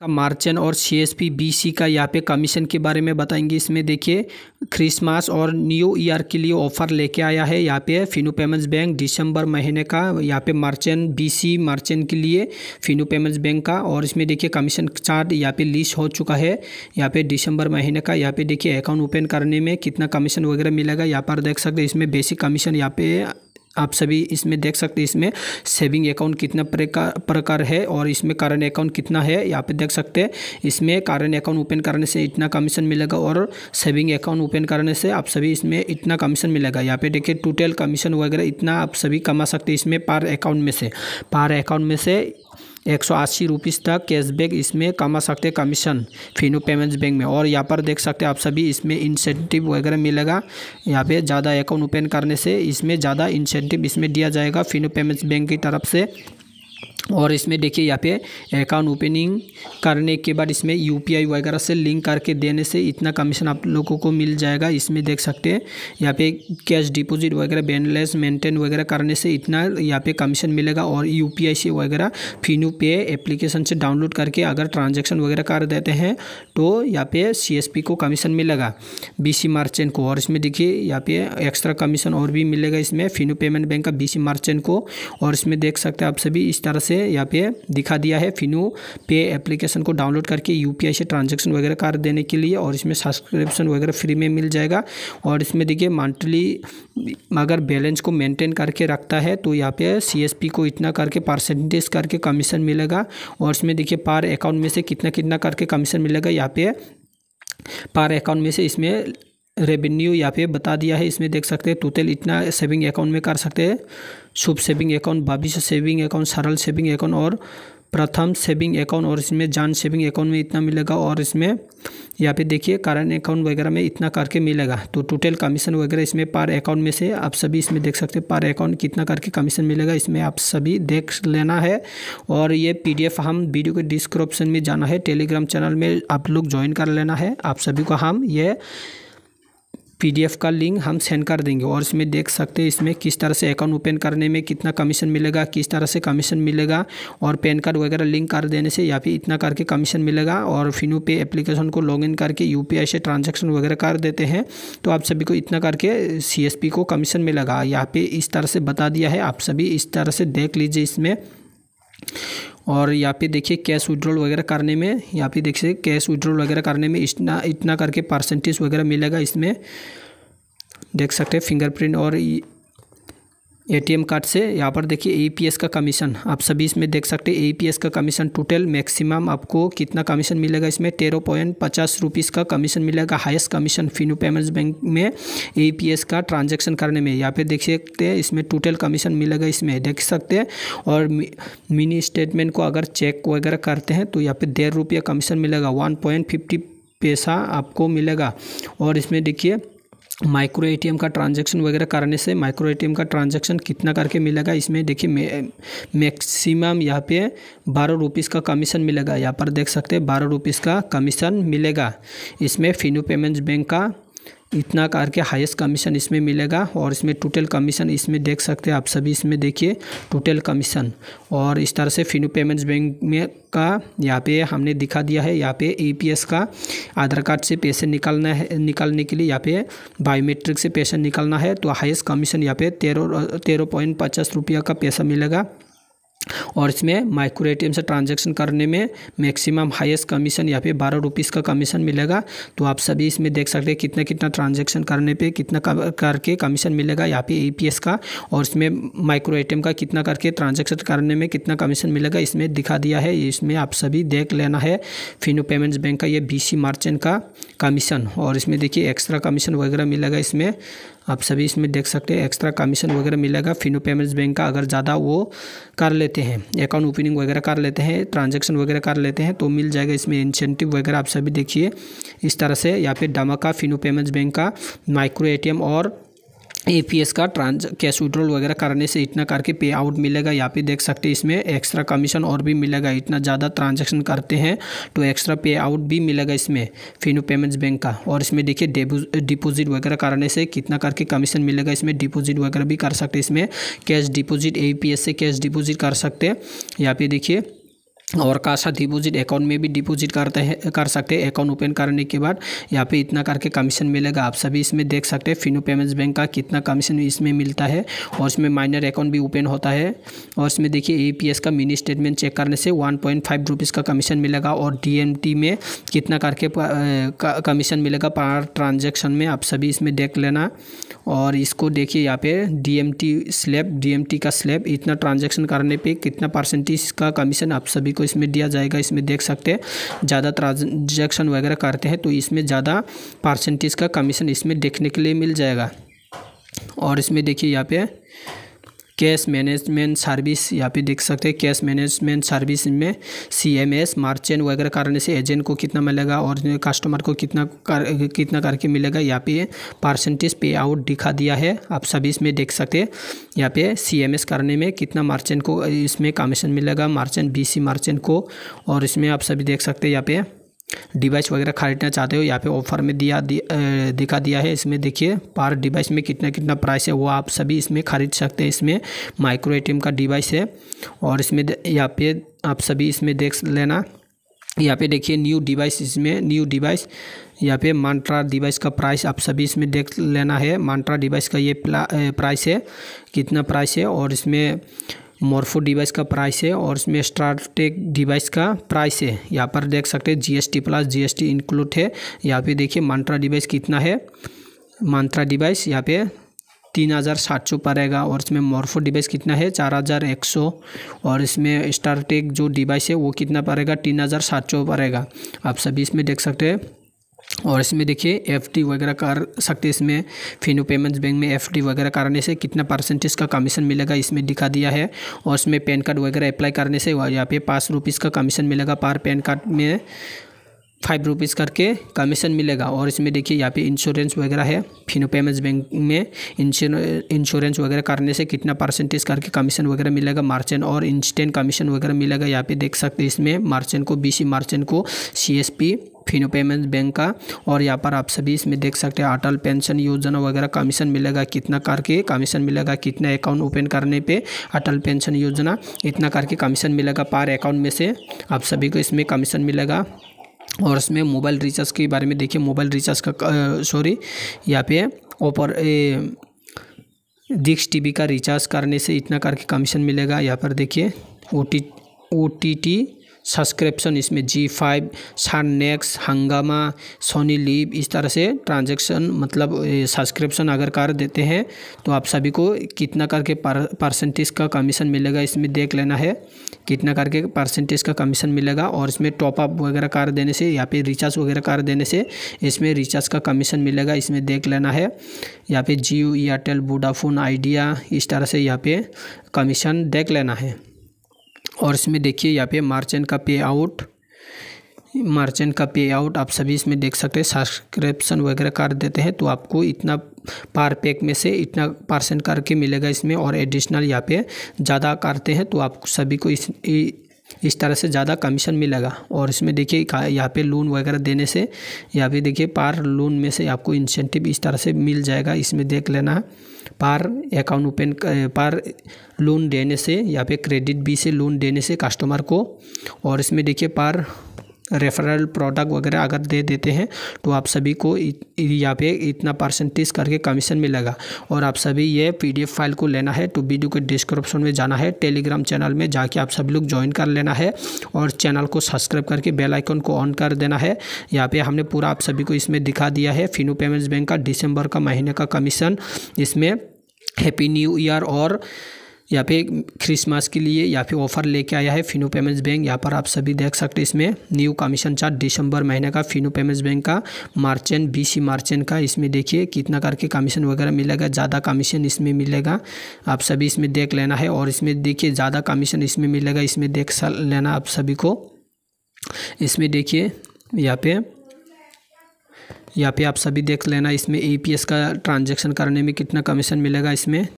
का मार्चन और CSP BC का यहाँ पे कमीशन के बारे में बताएंगे। इसमें देखिए क्रिसमस और न्यू ईयर के लिए ऑफ़र लेके आया है यहाँ पे फिनो पेमेंट्स बैंक दिसंबर महीने का, यहाँ पे मार्चन बीसी मार्चन के लिए फिनो पेमेंट्स बैंक का। और इसमें देखिए कमीशन चार्ट यहाँ पे लिस्ट हो चुका है यहाँ पे दिसंबर महीने का। यहाँ पे देखिए अकाउंट ओपन करने में कितना कमीशन वगैरह मिलेगा यहाँ पर देख सकते हैं। इसमें बेसिक कमीशन यहाँ पे आप सभी इसमें देख सकते हैं। इसमें सेविंग अकाउंट कितना प्रकार है और इसमें करंट अकाउंट कितना है यहाँ पे देख सकते हैं। इसमें करंट अकाउंट ओपन करने से इतना कमीशन मिलेगा और सेविंग अकाउंट ओपन करने से आप सभी इसमें इतना कमीशन मिलेगा। यहाँ पे देखिए टोटल कमीशन वगैरह इतना आप सभी कमा सकते हैं इसमें पर अकाउंट में से 180 रुपीज़ तक कैशबैक इसमें कमा सकते कमीशन फिनो पेमेंट्स बैंक में। और यहाँ पर देख सकते हैं आप सभी इसमें इंसेंटिव वगैरह मिलेगा। यहाँ पे ज़्यादा अकाउंट ओपन करने से इसमें ज़्यादा इंसेंटिव इसमें दिया जाएगा फिनो पेमेंट्स बैंक की तरफ से। और इसमें देखिए यहाँ पे अकाउंट ओपनिंग करने के बाद इसमें यूपीआई वगैरह से लिंक करके देने से इतना कमीशन आप लोगों को मिल जाएगा। इसमें देख सकते हैं यहाँ पे कैश डिपॉजिट वगैरह बैलेंस मेंटेन वगैरह करने से इतना यहाँ पे कमीशन मिलेगा। और यूपीआई से वगैरह फिनो पे एप्लीकेशन से डाउनलोड करके अगर ट्रांजेक्शन वगैरह कर देते हैं तो यहाँ पर सीएसपी को कमीशन मिलेगा बीसी मार्चेंट को। और इसमें देखिए यहाँ पे एक्स्ट्रा कमीशन और भी मिलेगा इसमें फिनो पेमेंट बैंक का बीसी मार्चेंट को। और इसमें देख सकते हैं आप सभी इस तरह से यहाँ पे दिखा दिया है फिनो पे एप्लीकेशन को डाउनलोड करके यूपीआई से ट्रांजैक्शन वगैरह कर देने के लिए। और इसमें सब्सक्रिप्शन वगैरह फ्री में मिल जाएगा। और इसमें देखिए मंथली अगर बैलेंस को मेंटेन करके रखता है तो यहाँ पे सीएसपी को इतना करके परसेंटेज करके कमीशन मिलेगा। और इसमें देखिए पर अकाउंट में से कितना कितना करके कमीशन मिलेगा यहाँ पे पर अकाउंट में से। इसमें रेवेन्यू यहाँ पे बता दिया है। इसमें देख सकते हैं टोटल इतना सेविंग अकाउंट में कर सकते हैं Shubh saving account, Bhavishya saving account, Saral saving account और प्रथम सेविंग अकाउंट। और इसमें जान सेविंग अकाउंट में इतना मिलेगा। और इसमें यहाँ पे देखिए करंट अकाउंट वगैरह में इतना करके मिलेगा। तो टोटल कमीशन वगैरह इसमें पर अकाउंट में से आप सभी इसमें देख सकते हैं पर अकाउंट कितना करके कमीशन मिलेगा इसमें आप सभी देख लेना है। और ये पीडीएफ हम वीडियो के डिस्क्रिप्शन में जाना है टेलीग्राम चैनल में आप लोग ज्वाइन कर लेना है। आप सभी को हम ये पीडीएफ का लिंक हम सेंड कर देंगे। और इसमें देख सकते हैं इसमें किस तरह से अकाउंट ओपन करने में कितना कमीशन मिलेगा, किस तरह से कमीशन मिलेगा और पैन कार्ड वगैरह लिंक कर देने से यहाँ पे इतना करके कमीशन मिलेगा। और फिनो पे एप्लीकेशन को लॉगिन करके यूपीआई से ट्रांजैक्शन वगैरह कर देते हैं तो आप सभी को इतना करके सीएसपी को कमीशन मिलेगा। यहाँ पे इस तरह से बता दिया है, आप सभी इस तरह से देख लीजिए इसमें। और यहाँ पे देखिए कैश विड्रॉल वगैरह करने में, यहाँ पे देखिए कैश विड्रॉल वगैरह करने में इतना करके परसेंटेज वगैरह मिलेगा। इसमें देख सकते हैं फिंगरप्रिंट और एटीएम कार्ड से। यहाँ पर देखिए एपीएस का कमीशन आप सभी इसमें देख सकते हैं। एपीएस का कमीशन टोटल मैक्सिमम आपको कितना कमीशन मिलेगा इसमें 13.50 रुपीज़ का कमीशन मिलेगा। Highest commission Fino payments bank में एपीएस का ट्रांजैक्शन करने में। यहाँ पे देख सकते हैं इसमें टोटल कमीशन मिलेगा इसमें देख सकते हैं। और मिनी स्टेटमेंट को अगर चेक वगैरह करते हैं तो यहाँ पर 1.5 रुपया कमीशन मिलेगा, 1.50 पैसा आपको मिलेगा। और इसमें देखिए माइक्रो एटीएम का ट्रांजैक्शन वगैरह करने से माइक्रो एटीएम का ट्रांजैक्शन कितना करके मिलेगा इसमें देखिए मैक्सिमम यहाँ पे 12 रुपीज़ का कमीशन मिलेगा। यहाँ पर देख सकते हैं 12 रुपीज़ का कमीशन मिलेगा इसमें फिनो पेमेंट्स बैंक का। इतना करके हाईएस्ट कमीशन इसमें मिलेगा। और इसमें टोटल कमीशन इसमें देख सकते हैं आप सभी इसमें देखिए टोटल कमीशन। और इस तरह से फिनो पेमेंट्स बैंक में का यहाँ पे हमने दिखा दिया है। यहाँ पे एपीएस का आधार कार्ड से पैसे निकालना है, निकालने के लिए यहाँ पे बायोमेट्रिक से पैसा निकालना है तो हाईएस्ट कमीशन यहाँ पे 13.50 रुपया का पैसा मिलेगा। और इसमें माइक्रो एटीएम से ट्रांजैक्शन करने में मैक्सिमम हाईएस्ट कमीशन यहाँ पे 12 रुपीज़ का कमीशन मिलेगा। तो आप सभी इसमें देख सकते हैं कितना कितना ट्रांजैक्शन करने पे कितना करके कमीशन मिलेगा यहाँ पे एपीएस का। और इसमें माइक्रो एटीएम का कितना करके ट्रांजैक्शन करने में कितना कमीशन मिलेगा इसमें दिखा दिया है। इसमें आप सभी देख लेना है फिनो पेमेंट्स बैंक का ये बीसी मार्चेंट का कमीशन। और इसमें देखिए एक्स्ट्रा कमीशन वगैरह मिलेगा इसमें आप सभी इसमें देख सकते हैं। एक्स्ट्रा कमीशन वगैरह मिलेगा फिनो पेमेंट्स बैंक का अगर ज़्यादा वो कर लेते हैं, अकाउंट ओपनिंग वगैरह कर लेते हैं, ट्रांजैक्शन वगैरह कर लेते हैं तो मिल जाएगा इसमें इंसेंटिव वगैरह। आप सभी देखिए इस तरह से यहाँ पे धमाका फिनो पेमेंट्स बैंक का माइक्रो एटीएम और एपीएस का कैश विड्रॉल वगैरह करने से इतना करके पे आउट मिलेगा। यहाँ पे देख सकते हैं इसमें एक्स्ट्रा कमीशन और भी मिलेगा। इतना ज़्यादा ट्रांजैक्शन करते हैं तो एक्स्ट्रा पे आउट भी मिलेगा इसमें फिनो पेमेंट्स बैंक का। और इसमें देखिए डिपॉजिट वगैरह करने से कितना करके कमीशन मिलेगा इसमें डिपॉजिट वगैरह भी कर सकते हैं। इसमें कैश डिपॉजिट एपीएस से कैश डिपॉजिट कर सकते हैं। यहाँ पे देखिए और काशा डिपॉजिट अकाउंट में भी डिपॉजिट कर सकते हैं। अकाउंट ओपन करने के बाद यहाँ पे इतना करके कमीशन मिलेगा। आप सभी इसमें देख सकते हैं फिनो पेमेंट्स बैंक का कितना कमीशन इसमें मिलता है। और इसमें माइनर अकाउंट भी ओपन होता है। और इसमें देखिए एपीएस का मिनी स्टेटमेंट चेक करने से 1.5 रुपीज़ का कमीशन मिलेगा। और डीएमटी में कितना करके कमीशन मिलेगा पर ट्रांजेक्शन में, आप सभी इसमें देख लेना। और इसको देखिए यहाँ पे डीएमटी का स्लैब इतना ट्रांजेक्शन करने पर कितना परसेंटेज का कमीशन आप सभी को इसमें दिया जाएगा। इसमें देख सकते हैं ज़्यादा ट्रांजैक्शन वगैरह करते हैं तो इसमें ज़्यादा परसेंटेज का कमीशन इसमें देखने के लिए मिल जाएगा। और इसमें देखिए यहाँ पे कैश मैनेजमेंट सर्विस, यहाँ पे देख सकते हैं कैश मैनेजमेंट सर्विस में सीएमएस मार्चेंट वगैरह करने से एजेंट को कितना मिलेगा और कस्टमर को कितना करके मिलेगा, यहाँ पे परसेंटेज पे आउट दिखा दिया है। आप सभी इसमें देख सकते हैं यहाँ पे सीएमएस करने में कितना मार्चेंट को इसमें कमीशन मिलेगा, मार्चेंट बीसी मार्चेंट को। और इसमें आप सभी देख सकते हैं यहाँ पे डिवाइस वगैरह खरीदना चाहते हो यहाँ पे ऑफर में दिखा दिया है। इसमें देखिए पर डिवाइस में कितना प्राइस है वो आप सभी इसमें खरीद सकते हैं। इसमें माइक्रो एटीएम का डिवाइस है। और इसमें यहाँ पे आप सभी इसमें देख लेना। यहाँ पे देखिए न्यू डिवाइस यहाँ पे मंत्रा डिवाइस का प्राइस आप सभी इसमें देख लेना है। मंत्रा डिवाइस का ये प्राइस है, कितना प्राइस है। और इसमें मोर्फो डिवाइस का प्राइस है। और इसमें स्टारटेक डिवाइस का प्राइस है। यहाँ पर देख सकते हैं जीएसटी प्लस जीएसटी इंक्लूड है। यहाँ पे देखिए मंत्रा डिवाइस कितना है, मंत्रा डिवाइस यहाँ पे 3700 पड़ेगा। और इसमें मोर्फो डिवाइस कितना है 4100। और इसमें स्टारटेक जो डिवाइस है वो कितना पड़ेगा 3700 पड़ेगा। आप सभी इसमें देख सकते हैं। और इसमें देखिए एफडी वगैरह कर सकते हैं। इसमें फिनो पेमेंट्स बैंक में एफडी वगैरह करने से कितना परसेंटेज का कमीशन मिलेगा इसमें दिखा दिया है। और इसमें पैन कार्ड वगैरह अप्लाई करने से यहाँ पे 5 रुपीज़ का कमीशन मिलेगा, पर पैन कार्ड में 5 रुपीज़ करके कमीशन मिलेगा। और इसमें देखिए यहाँ पे इंश्योरेंस वगैरह है। फिनो पेमेंट्स बैंक में इंश्योरेंस वगैरह करने से कितना परसेंटेज करके कमीशन वगैरह मिलेगा, मार्चेंट और इंस्टेंट कमीशन वगैरह मिलेगा। यहाँ पे देख सकते हैं इसमें मार्चेंट को बीसी मार्चेंट को सीएसपी फिनो पेमेंट्स बैंक का। और यहाँ पर आप सभी इसमें देख सकते हैं अटल पेंशन योजना वगैरह कमीशन मिलेगा, कितना करके कमीशन मिलेगा, कितना अकाउंट ओपन करने पे अटल पेंशन योजना इतना करके कमीशन मिलेगा पर अकाउंट में से आप सभी को इसमें कमीशन मिलेगा। और इसमें मोबाइल रिचार्ज के बारे में देखिए मोबाइल रिचार्ज का यहाँ पे ऊपर 6 TB का रिचार्ज करने से इतना करके कमीशन मिलेगा। यहाँ पर देखिए OTT सब्सक्रिप्शन इसमें G5 सन नेक्स हंगामा सोनी लीप इस तरह से ट्रांजैक्शन मतलब सब्सक्रिप्शन अगर कर देते हैं तो आप सभी को कितना करके परसेंटेज का कमीशन मिलेगा इसमें देख लेना है, कितना करके परसेंटेज का कमीशन मिलेगा। और इसमें टॉपअप वगैरह कर देने से यहाँ पे रिचार्ज वगैरह कर देने से इसमें रिचार्ज का कमीशन मिलेगा इसमें देख लेना है। यहाँ पे जियो एयरटेल वोडाफोन आइडिया इस तरह से यहाँ पे कमीशन देख लेना है। और इसमें देखिए यहाँ पे मार्चेंट का पे आउट आप सभी इसमें देख सकते हैं। सब्सक्रिप्शन वगैरह कर देते हैं तो आपको इतना पर पैक में से इतना परसेंट करके मिलेगा इसमें। और एडिशनल यहाँ पे ज़्यादा करते हैं तो आप सभी को इस तरह से ज़्यादा कमीशन मिलेगा। और इसमें देखिए यहाँ पे लोन वगैरह देने से यहाँ पे देखिए पर लोन में से आपको इंसेंटिव इस तरह से मिल जाएगा इसमें देख लेना। पर अकाउंट ओपन पर लोन देने से यहाँ पे क्रेडिट बी से लोन देने से कस्टमर को। और इसमें देखिए पर रेफरल प्रोडक्ट वगैरह अगर दे देते हैं तो आप सभी को यहाँ पे इतना परसेंटेज करके कमीशन मिलेगा। और आप सभी ये PDF फाइल को लेना है तो वीडियो के डिस्क्रिप्शन में जाना है, टेलीग्राम चैनल में जाके आप सभी लोग ज्वाइन कर लेना है। और चैनल को सब्सक्राइब करके बेल आइकन को ऑन कर देना है। यहाँ पे हमने पूरा आप सभी को इसमें दिखा दिया है फिनो पेमेंट्स बैंक का दिसंबर का महीने का कमीशन। इसमें हैप्पी न्यू ईयर और यहाँ पे क्रिसमस के लिए यहाँ पे ऑफर लेके आया है फिनो पेमेंट्स बैंक। यहाँ पर आप सभी देख सकते हैं इसमें न्यू कमीशन चार्ट दिसंबर महीने का फिनो पेमेंट्स बैंक का मार्चेंट बीसी मार्चेंट का। इसमें देखिए कितना करके कमीशन वगैरह मिलेगा, ज़्यादा कमीशन इसमें मिलेगा आप सभी इसमें देख लेना है। और इसमें देखिए ज़्यादा कमीशन इसमें मिलेगा इसमें देख लेना आप सभी को। इसमें देखिए यहाँ पे आप सभी देख लेना इसमें APS का ट्रांजेक्शन करने में कितना कमीशन मिलेगा इसमें